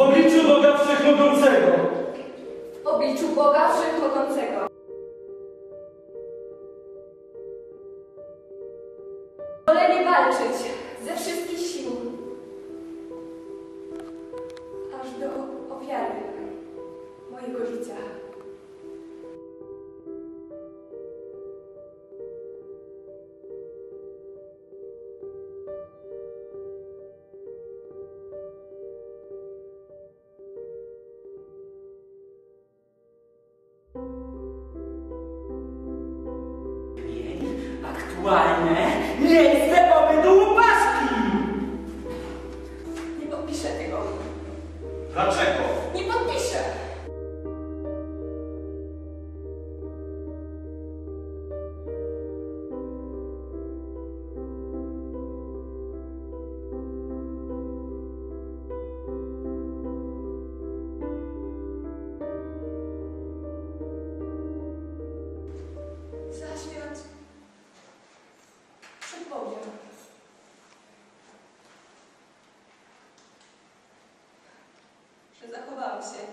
W obliczu Boga Wszechmogącego. W obliczu Boga Wszechmogącego. Wolę nie walczyć ze wszystkich sił, aż do ofiary mojego życia. Aktualne, miejsce pobytu Łupaszki! Nie podpiszę tego. Dlaczego? Nie podpiszę! Że zachowałam się.